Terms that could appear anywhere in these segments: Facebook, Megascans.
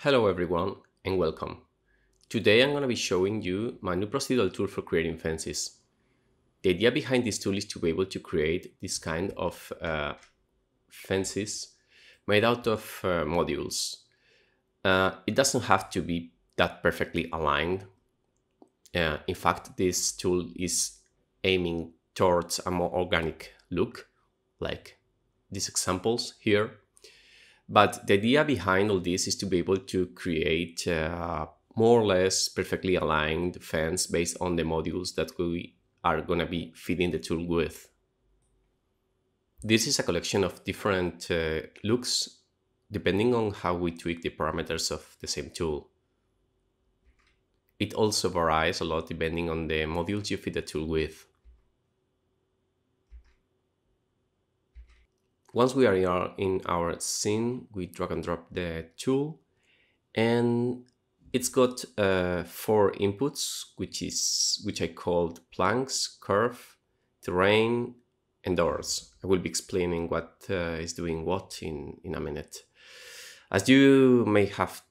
Hello everyone and welcome. Today I'm going to be showing you my new procedural tool for creating fences. The idea behind this tool is to be able to create this kind of fences made out of modules. It doesn't have to be that perfectly aligned. In fact, this tool is aiming towards a more organic look, like these examples here. But the idea behind all this is to be able to create more or less perfectly aligned fence based on the modules that we are going to be feeding the tool with. This is a collection of different looks depending on how we tweak the parameters of the same tool. It also varies a lot depending on the modules you feed the tool with. Once we are in our scene, we drag and drop the tool, and it's got four inputs, which I called planks, curve, terrain, and doors. I will be explaining what is doing what in a minute. As you may have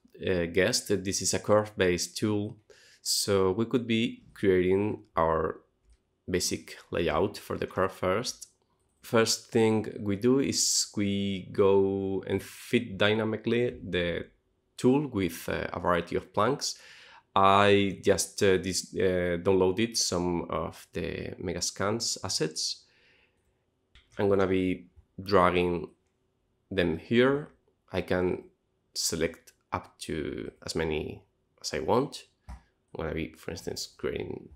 guessed, this is a curve-based tool, so we could be creating our basic layout for the curve first. First thing we do is we go and fit dynamically the tool with a variety of planks. I just downloaded some of the Megascans assets. I'm gonna be dragging them here. I can select up to as many as I want. I'm gonna be, for instance, creating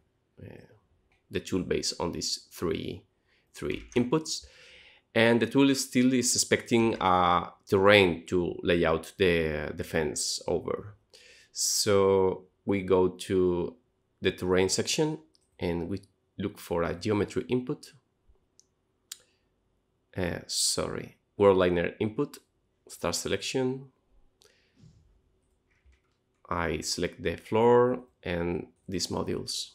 the tool based on these three inputs, and the tool is expecting a terrain to lay out the fence over. So we go to the terrain section and we look for a geometry input. Worldliner input, star selection. I select the floor and these modules.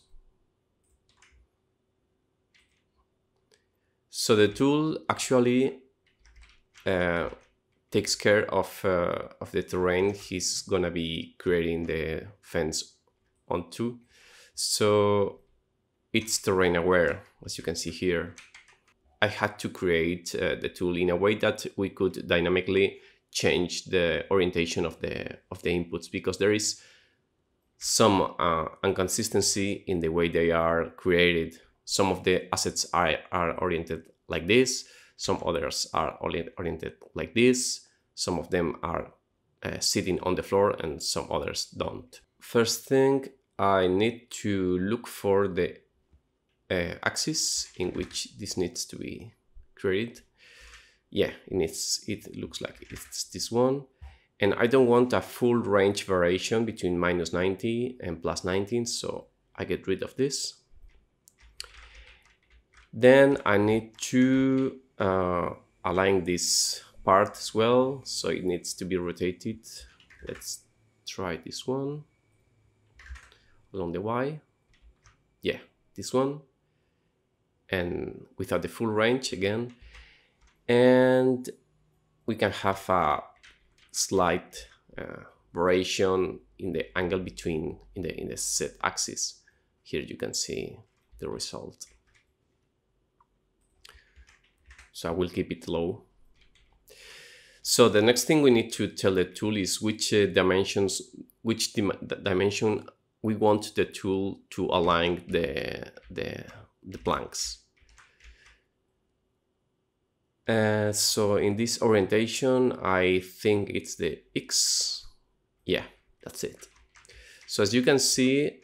So the tool actually takes care of the terrain he's gonna be creating the fence onto. So it's terrain aware, as you can see here. I had to create the tool in a way that we could dynamically change the orientation of the inputs, because there is some inconsistency in the way they are created. Some of the assets are oriented like this, some others are oriented like this, some of them are sitting on the floor and some others don't. First thing, I need to look for the axis in which this needs to be created. Yeah, it looks like it's this one. And I don't want a full range variation between -90 and +19, so I get rid of this. Then I need to align this part as well, so it needs to be rotated. Let's try this one along the Y. Yeah, this one. And without the full range again. And we can have a slight variation in the angle between, in the Z axis. Here you can see the result. So I will keep it low. So the next thing we need to tell the tool is which dimension we want the tool to align the planks. So in this orientation, I think it's the X. Yeah, that's it. So as you can see,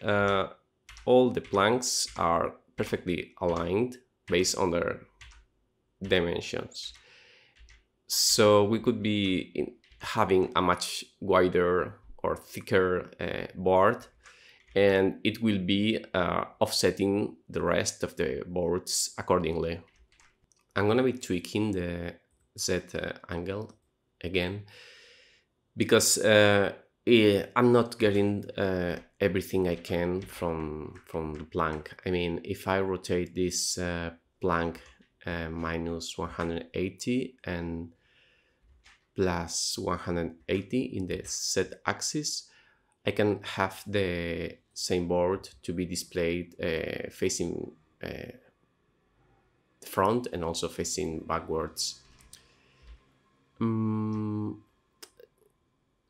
all the planks are perfectly aligned based on their dimensions, so we could be having a much wider or thicker board, and it will be offsetting the rest of the boards accordingly. I'm gonna be tweaking the Z angle again, because I'm not getting everything I can from the plank. I mean, if I rotate this plank minus 180 and plus 180 in the Z axis, I can have the same board to be displayed facing front and also facing backwards.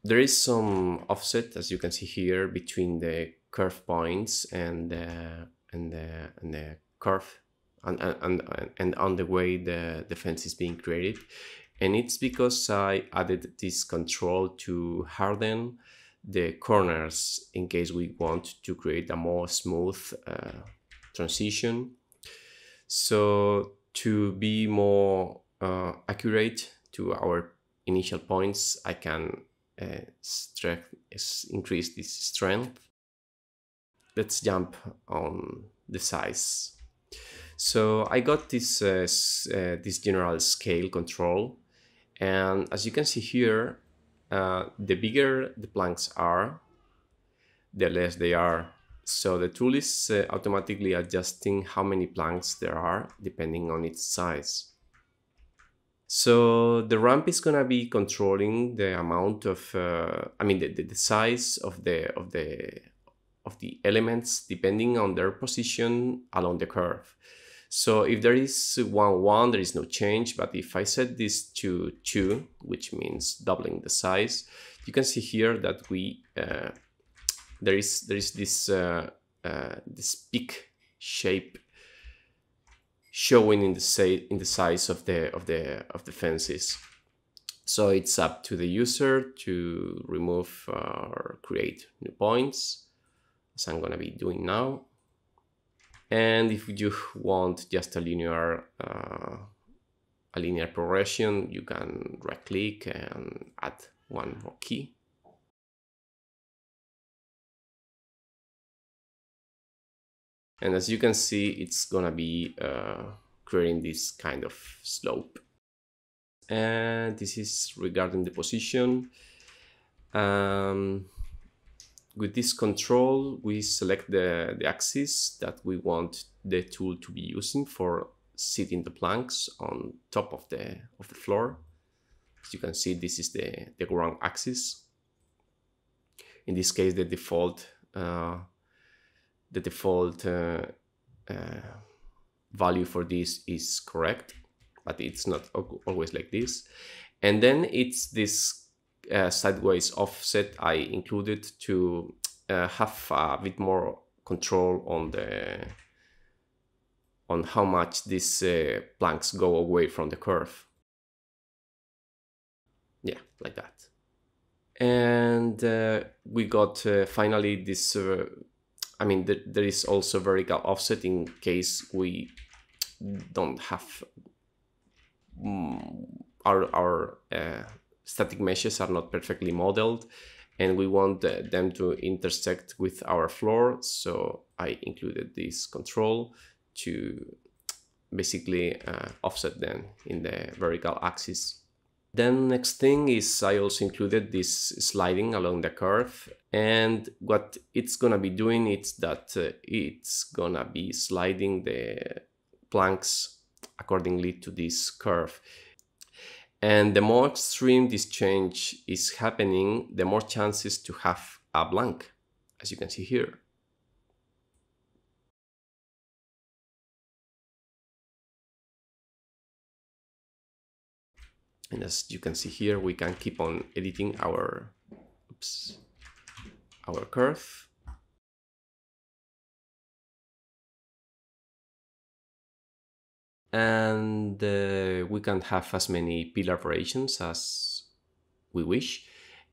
There is some offset, as you can see here, between the curve points and the curve and on the way the fence is being created, and it's because I added this control to harden the corners in case we want to create a more smooth transition. So to be more accurate to our initial points, I can increase this strength. Let's jump on the size. So I got this this general scale control, and as you can see here, the bigger the planks are, the less they are. So the tool is automatically adjusting how many planks there are depending on its size. So the ramp is gonna be controlling the amount of, the size of the elements depending on their position along the curve. So if there is 1, 1, there is no change, but if I set this to 2, which means doubling the size, you can see here that we there is this this peak shape showing in the size of the fences. So it's up to the user to remove or create new points, as I'm gonna be doing now. And if you want just a linear progression, you can right click and add one more key. And as you can see, it's gonna be creating this kind of slope. And this is regarding the position. With this control, we select the axis that we want the tool to be using for seating the planks on top of the floor. As you can see, this is the ground axis. In this case, the default value for this is correct, but it's not always like this. And then it's this sideways offset I included to have a bit more control on how much these planks go away from the curve. Yeah, like that. And we got finally this. There is also vertical offset in case we don't have our static meshes are not perfectly modeled, and we want them to intersect with our floor. So I included this control to basically offset them in the vertical axis. Then next thing is I also included this sliding along the curve, and what it's gonna be doing is that it's gonna be sliding the planks accordingly to this curve. And the more extreme this change is happening, the more chances to have a blank, as you can see here. And as you can see here, we can keep on editing our curve. And we can have as many pillar variations as we wish.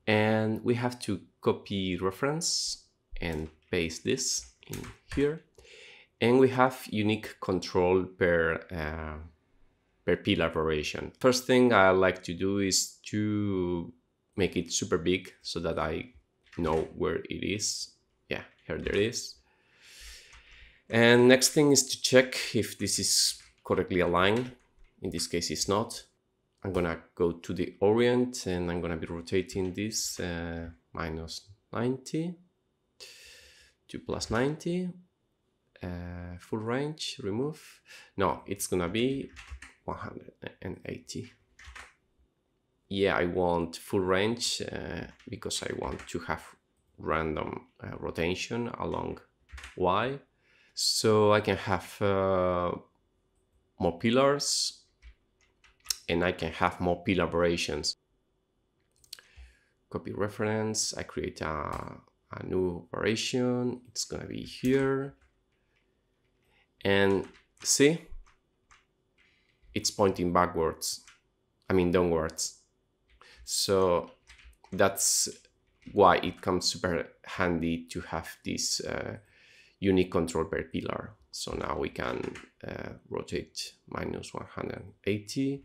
And we have to copy reference and paste this in here. And we have unique control per pillar variation. First thing I like to do is to make it super big so that I know where it is. Yeah, here there is. And next thing is to check if this is correctly aligned. In this case, it's not. I'm gonna go to the orient and I'm gonna be rotating this -90 to +90. Full range, remove. No, it's gonna be 180. yeah, I want full range because I want to have random rotation along Y. So I can have more pillars, and I can have more pillar variations. Copy reference, I create a new variation, it's gonna be here. And see, it's pointing backwards, I mean downwards. So that's why it comes super handy to have this unique control per pillar. So now we can rotate minus 180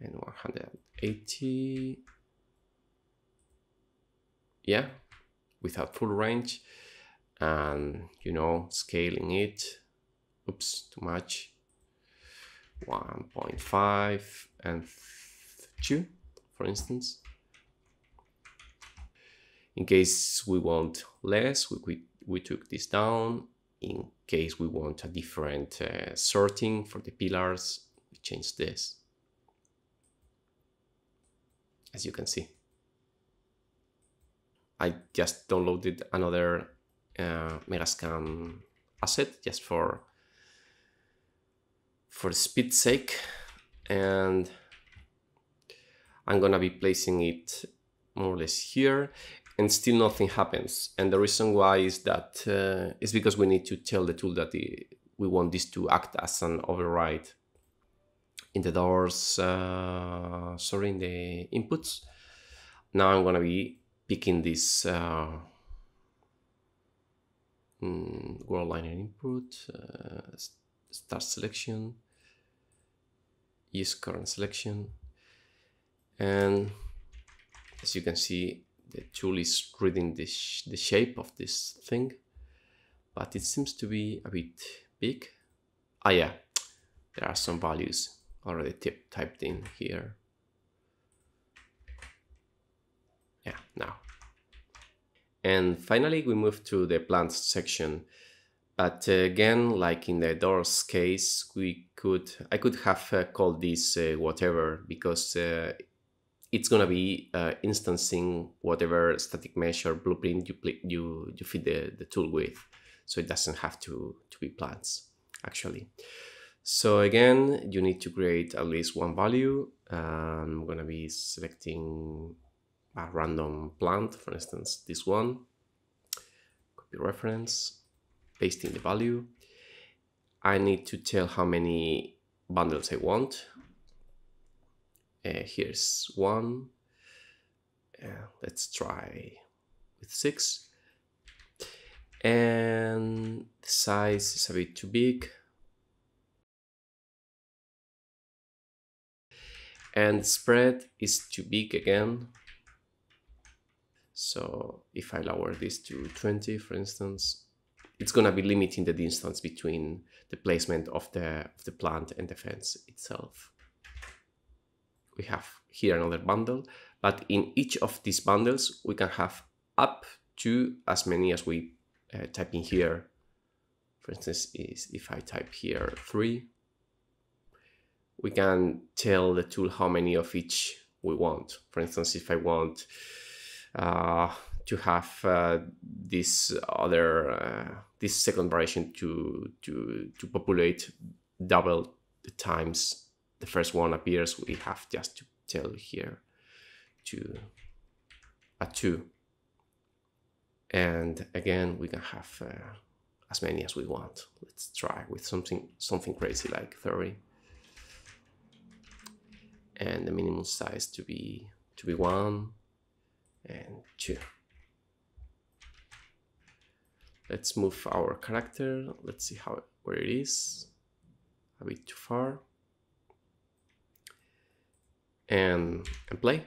and 180. Yeah, without full range, and you know, scaling it, oops, too much, 1.5 and 2, for instance. In case we want less, we took this down. In case we want a different sorting for the pillars, we change this, as you can see. I just downloaded another Megascan asset just for speed's sake, and I'm gonna be placing it more or less here, and still nothing happens. And the reason why is that it's because we need to tell the tool that we want this to act as an override in the doors, sorry, in the inputs. Now I'm gonna be picking this world liner input, start selection, use current selection, and as you can see, the tool is reading the shape of this thing, but it seems to be a bit big. Ah, yeah, there are some values already typed in here. Yeah, now. And finally, we move to the plants section. But again, like in the doors case, I could have called this whatever, because it's gonna be instancing whatever static measure blueprint you feed the tool with. So it doesn't have to be plants, actually. So again, you need to create at least one value. I'm gonna be selecting a random plant, for instance, this one. Copy reference, paste in the value. I need to tell how many bundles I want. Here's one. Let's try with 6. And the size is a bit too big. And spread is too big again. So if I lower this to 20, for instance, it's gonna be limiting the distance between the placement of the plant and the fence itself. We have here another bundle, but in each of these bundles, we can have up to as many as we type in here. For instance, if I type here 3, we can tell the tool how many of each we want. For instance, if I want to have this other this second variation to populate double the times the first one appears, we have just to tell here to a 2, and again we can have as many as we want. Let's try with something crazy like 30, and the minimum size to be 1. And 2. Let's move our character. Let's see where it is. A bit too far. And play.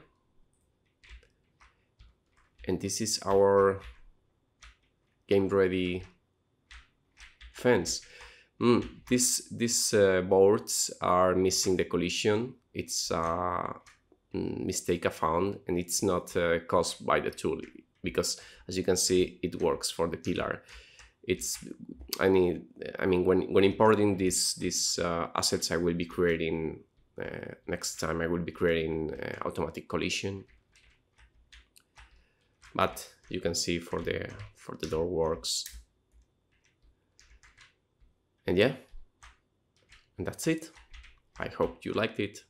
And this is our game ready fence. These boards are missing the collision. It's mistake I found, and it's not caused by the tool, because as you can see, it works for the pillar. I mean when importing these assets, I will be creating next time I will be creating automatic collision. But you can see for the door works. And yeah, and that's it. I hope you liked it.